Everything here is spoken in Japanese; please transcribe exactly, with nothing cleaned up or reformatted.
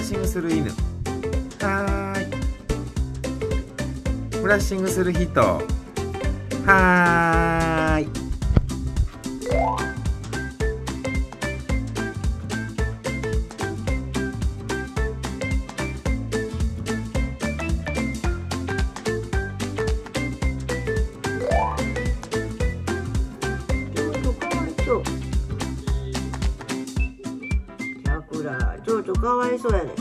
ラッシングする犬。はーい。ブラッシングする人。はーい。ちょっとかわいそうやね。